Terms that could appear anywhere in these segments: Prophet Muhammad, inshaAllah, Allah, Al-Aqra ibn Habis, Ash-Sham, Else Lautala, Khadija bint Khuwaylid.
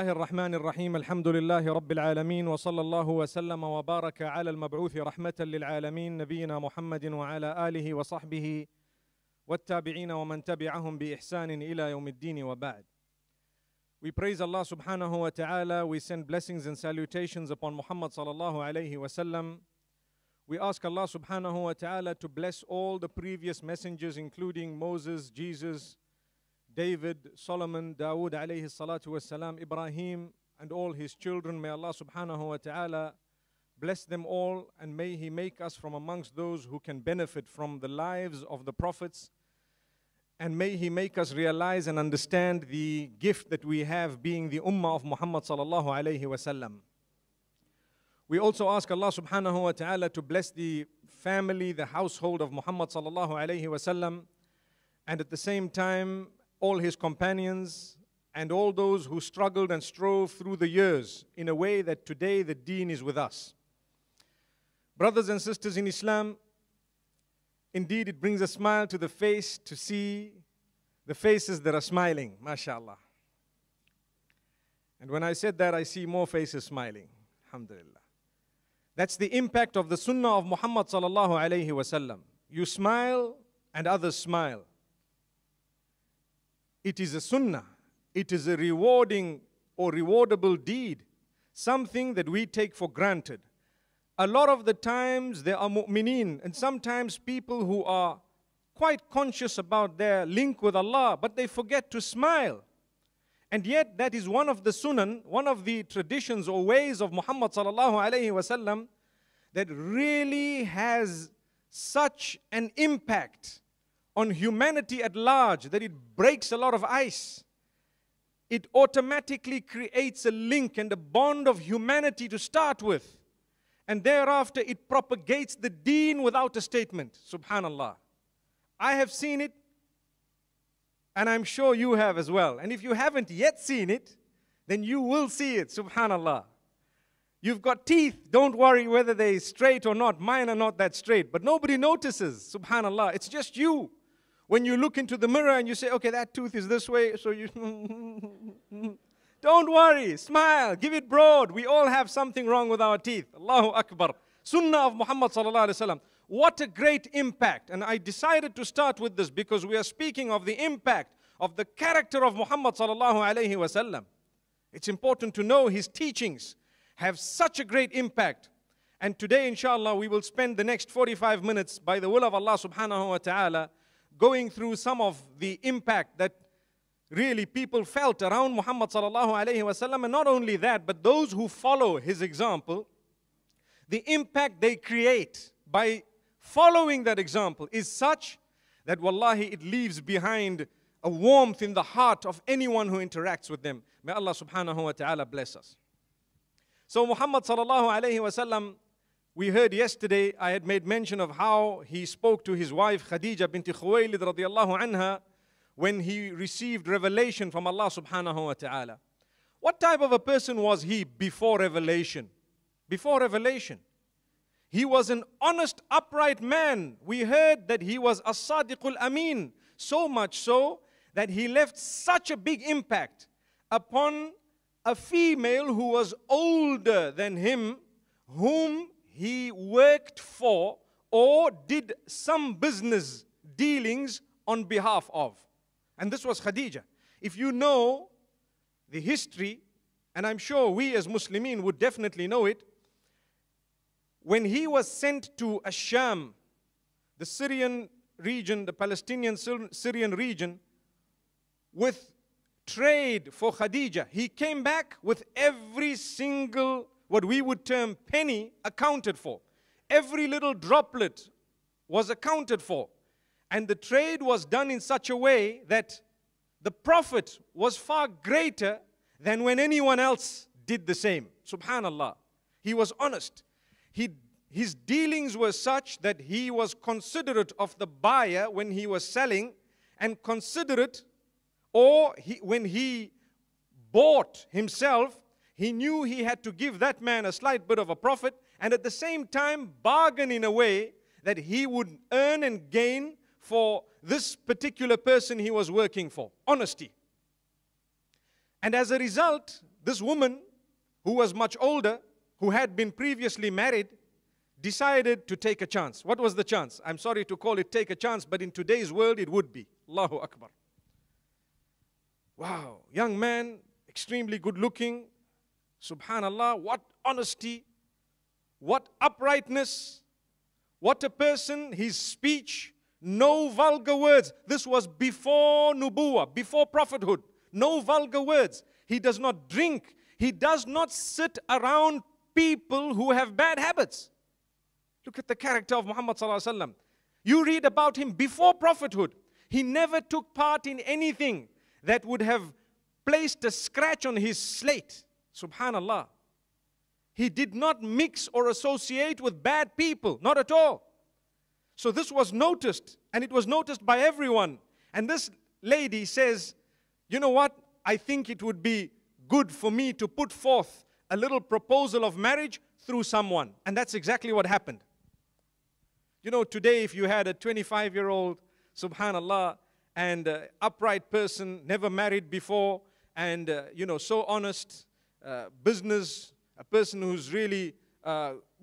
الله الرحمن الرحيم الحمد لله رب العالمين وصلى الله وسلم وبارك على المبعوث رحمة للعالمين نبينا محمد وعلى آله وصحبه والتابعين ومن تبعهم بإحسان إلى يوم الدين وبعد. We praise Allah subhanahu wa ta'ala. We send blessings and salutations upon Muhammad sallallahu alayhi wa sallam. We ask Allah subhanahu wa ta'ala to bless all the previous messengers, including Moses, Jesus, David, Solomon, Dawood alayhi salatu wasalam, Ibrahim, and all his children. May Allah subhanahu wa ta'ala bless them all, and may He make us from amongst those who can benefit from the lives of the prophets, and may He make us realize and understand the gift that we have being the ummah of Muhammad sallallahu alayhi wasallam. We also ask Allah subhanahu wa ta'ala to bless the family, the household of Muhammad sallallahu alayhi wasallam, and at the same time all his companions and all those who struggled and strove through the years in a way that today the deen is with us. Brothers and sisters in Islam, indeed it brings a smile to the face to see the faces that are smiling, mashallah. And when I said that, I see more faces smiling, alhamdulillah. That's the impact of the sunnah of Muhammad sallallahu alayhi wa sallam. You smile and others smile. It is a sunnah. It is a rewarding or rewardable deed, something that we take for granted. A lot of the times there are mu'mineen, and sometimes people who are quite conscious about their link with Allah, but they forget to smile. And yet that is one of the sunan, one of the traditions or ways of Muhammad sallallahu alayhi wa sallam that really has such an impact on humanity at large that it breaks a lot of ice. It automatically creates a link and a bond of humanity to start with. And thereafter it propagates the deen without a statement. Subhanallah. I have seen it, and I'm sure you have as well. And if you haven't yet seen it, then you will see it. Subhanallah. You've got teeth. Don't worry whether they're straight or not. Mine are not that straight. But nobody notices. Subhanallah. It's just you. When you look into the mirror and you say, okay, that tooth is this way, so you... Don't worry. Smile. Give it broad. We all have something wrong with our teeth. Allahu Akbar. Sunnah of Muhammad sallallahu alayhi wa sallam. What a great impact. And I decided to start with this because we are speaking of the impact of the character of Muhammad sallallahu alayhi wa sallam. It's important to know his teachings have such a great impact. And today, inshallah, we will spend the next 45 minutes by the will of Allah subhanahu wa ta'ala going through some of the impact that really people felt around Muhammad sallallahu alayhi wa sallam, and not only that, but those who follow his example, the impact they create by following that example is such that wallahi it leaves behind a warmth in the heart of anyone who interacts with them. May Allah subhanahu wa ta'ala bless us. So Muhammad sallallahu alayhi wa sallam, we heard yesterday, I had made mention of how he spoke to his wife Khadija bint Khuwaylid radiyallahu anha when he received revelation from Allah subhanahu wa ta'ala. What type of a person was he before revelation? Before revelation, he was an honest, upright man. We heard that he was as-sadiqul ameen, so much so that he left such a big impact upon a female who was older than him, whom he worked for or did some business dealings on behalf of. And this was Khadija. If you know the history, and I'm sure we as Muslimin would definitely know it, when he was sent to Ash-Sham, the Syrian region, the Palestinian Syrian region, with trade for Khadija, he came back with every single what we would term penny accounted for. Every little droplet was accounted for. And the trade was done in such a way that the profit was far greater than when anyone else did the same. Subhanallah. He was honest. His dealings were such that he was considerate of the buyer when he was selling, and considerate, or when he bought himself, he knew he had to give that man a slight bit of a profit, and at the same time bargain in a way that he would earn and gain for this particular person he was working for. Honesty. And as a result, this woman, who was much older, who had been previously married, decided to take a chance. What was the chance? I'm sorry to call it take a chance, but in today's world it would be. Allahu Akbar. Wow, young man, extremely good looking. Subhanallah, what honesty, what uprightness, what a person, his speech, no vulgar words. This was before nubuwah, before prophethood. No vulgar words. He does not drink. He does not sit around people who have bad habits. Look at the character of Muhammad sallallahu alaihi wasallam. You read about him before prophethood. He never took part in anything that would have placed a scratch on his slate. Subhanallah. He did not mix or associate with bad people, not at all. So this was noticed, and it was noticed by everyone. And this lady says, you know what? I think it would be good for me to put forth a little proposal of marriage through someone. And that's exactly what happened. You know, today if you had a 25-year-old, subhanallah, and upright person, never married before, and, you know, so honest, business, a person who's really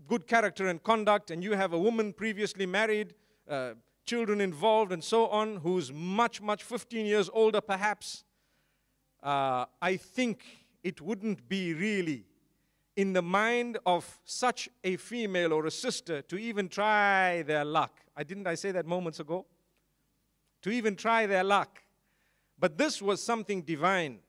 good character and conduct, and you have a woman previously married, children involved and so on, who's much 15 years older perhaps, I think it wouldn't be really in the mind of such a female or a sister to even try their luck. Didn't I say that moments ago? To even try their luck. But this was something divine.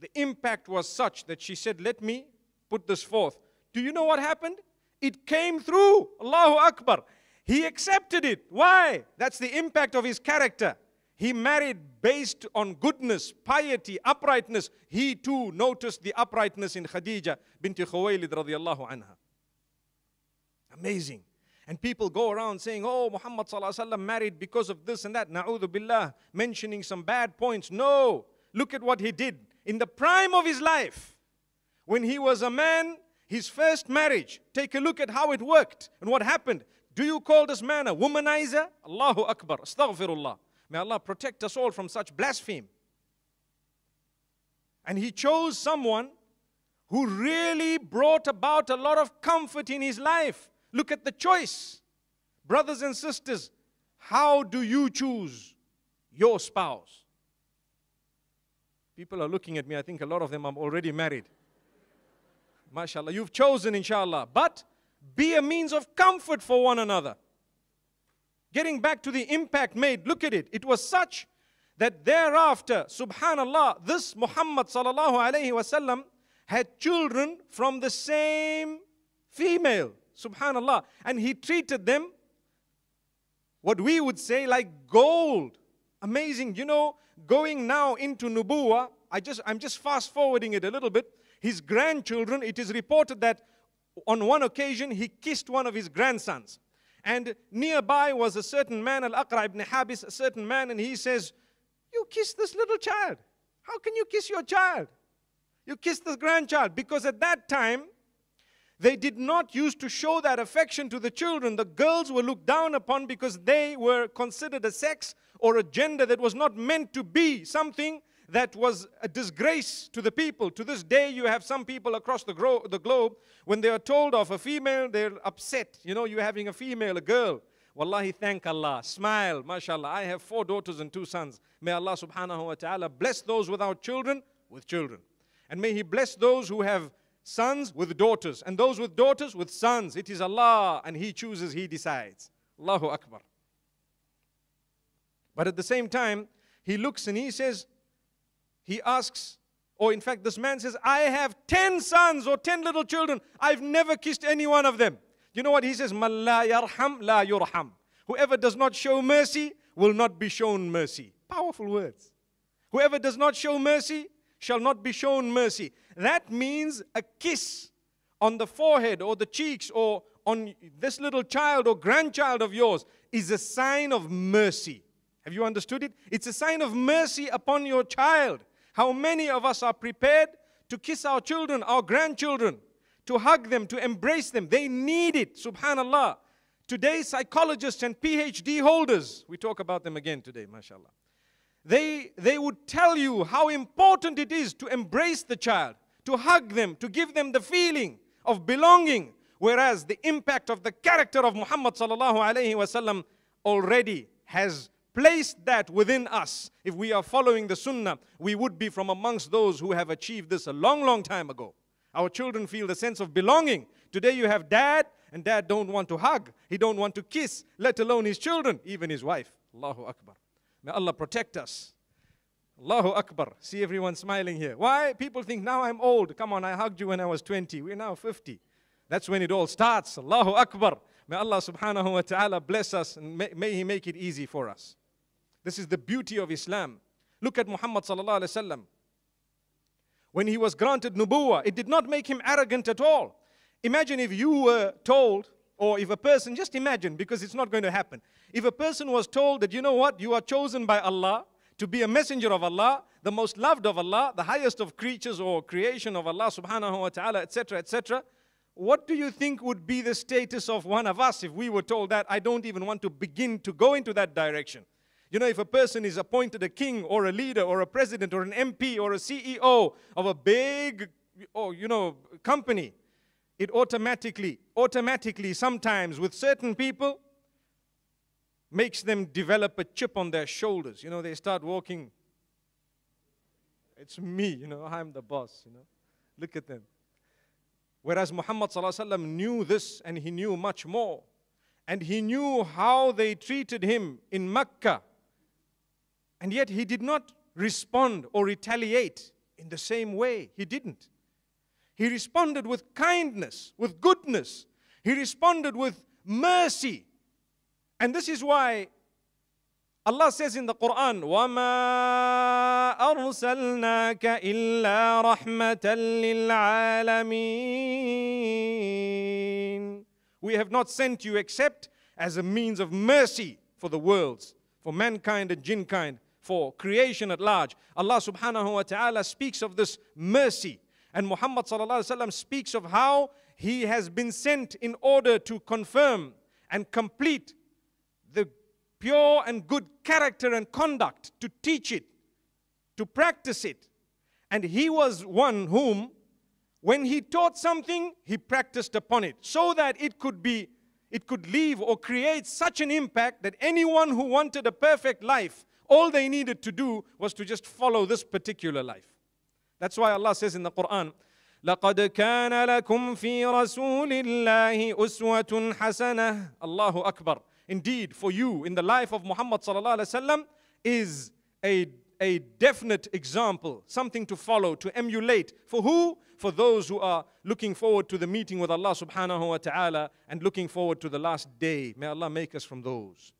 The impact was such that she said, let me put this forth. Do you know what happened? It came through. Allahu Akbar. He accepted it. Why? That's the impact of his character. He married based on goodness, piety, uprightness. He too noticed the uprightness in Khadija bint Khuwaylid radiyallahu anha. Amazing. And people go around saying, oh, Muhammad sallallahu alaihi wasallam married because of this and that. Na'udhu billah, mentioning some bad points. No. Look at what he did. In the prime of his life, when he was a man, his first marriage, take a look at how it worked and what happened. Do you call this man a womanizer? Allahu Akbar. Astaghfirullah. May Allah protect us all from such blasphemy. And he chose someone who really brought about a lot of comfort in his life. Look at the choice. Brothers and sisters, how do you choose your spouse? People are looking at me. I think a lot of them are already married. MashaAllah, you've chosen inshaAllah, but be a means of comfort for one another. Getting back to the impact made, look at it. It was such that thereafter, subhanAllah, this Muhammad sallallahu alayhi wasallam had children from the same female, subhanAllah. And he treated them, what we would say, like gold. Amazing, you know, going now into nubuwah, I'm just fast forwarding it a little bit. His grandchildren, it is reported that on one occasion he kissed one of his grandsons. And nearby was a certain man, Al-Aqra ibn Habis, a certain man, and he says, you kiss this little child. How can you kiss your child? You kiss this grandchild. Because at that time, they did not used to show that affection to the children. The girls were looked down upon because they were considered a sex or a gender that was not meant to be something that was a disgrace to the people. To this day, you have some people across the globe, when they are told of a female, they're upset. You know, you're having a female, a girl. Wallahi, thank Allah. Smile, mashallah. I have 4 daughters and 2 sons. May Allah subhanahu wa ta'ala bless those without children with children. And may He bless those who have sons with daughters. And those with daughters with sons. It is Allah, and He chooses, He decides. Allahu Akbar. But at the same time, he looks and he says, he asks, or in fact this man says, I have 10 sons or 10 little children. I've never kissed any one of them. You know what he says? Man la yarham la yurham. Whoever does not show mercy will not be shown mercy. Powerful words. Whoever does not show mercy shall not be shown mercy. That means a kiss on the forehead or the cheeks or on this little child or grandchild of yours is a sign of mercy. Have you understood it? It's a sign of mercy upon your child. How many of us are prepared to kiss our children, our grandchildren, to hug them, to embrace them? They need it, subhanallah. Today, psychologists and PhD holders, we talk about them again today, mashallah. They would tell you how important it is to embrace the child, to hug them, to give them the feeling of belonging. Whereas the impact of the character of Muhammad sallallahu alayhi wasallam already has placed that within us. If we are following the sunnah, we would be from amongst those who have achieved this a long, long time ago. Our children feel the sense of belonging. Today you have dad, and dad don't want to hug. He don't want to kiss, let alone his children, even his wife. Allahu Akbar. May Allah protect us. Allahu Akbar. See everyone smiling here. Why? People think, now I'm old. Come on, I hugged you when I was 20. We're now 50. That's when it all starts. Allahu Akbar. May Allah subhanahu wa ta'ala bless us, and may He make it easy for us. This is the beauty of Islam. Look at Muhammad sallallahu alayhi wa sallam. When he was granted nubuwwah, it did not make him arrogant at all. Imagine if you were told, or if a person, just imagine, because it's not going to happen. If a person was told that, you know what, you are chosen by Allah to be a messenger of Allah, the most loved of Allah, the highest of creatures or creation of Allah subhanahu wa ta'ala, etc., etc., what do you think would be the status of one of us if we were told that? I don't even want to begin to go into that direction. You know, if a person is appointed a king or a leader or a president or an MP or a CEO of a big, you know, company, it automatically sometimes with certain people makes them develop a chip on their shoulders. You know, they start walking. It's me, you know, I'm the boss, you know. Look at them. Whereas Muhammad sallallahu alaihi wasallam knew this, and he knew much more. And he knew how they treated him in Mecca. And yet he did not respond or retaliate in the same way. He didn't. He responded with kindness, with goodness. He responded with mercy. And this is why Allah says in the Quran, وَمَا أَرْسَلْنَاكَ إِلَّا رَحْمَةً لِلْعَالَمِينَ. We have not sent you except as a means of mercy for the worlds, for mankind and jinkind, for creation at large. Allah subhanahu wa ta'ala speaks of this mercy. And Muhammad sallallahu alayhi wa sallam speaks of how he has been sent in order to confirm and complete the pure and good character and conduct, to teach it, to practice it. And he was one whom, when he taught something, he practiced upon it, so that it could leave or create such an impact that anyone who wanted a perfect life, all they needed to do was to just follow this particular life. That's why Allah says in the Quran, لَقَدْ كَانَ لَكُمْ فِي رَسُولِ اللَّهِ أُسْوَةٌ حَسَنَةٌ. Allahu Akbar. Indeed, for you, in the life of Muhammad sallallahu alayhi wa sallam, is a definite example, something to follow, to emulate. For who? For those who are looking forward to the meeting with Allah subhanahu wa ta'ala and looking forward to the last day. May Allah make us from those.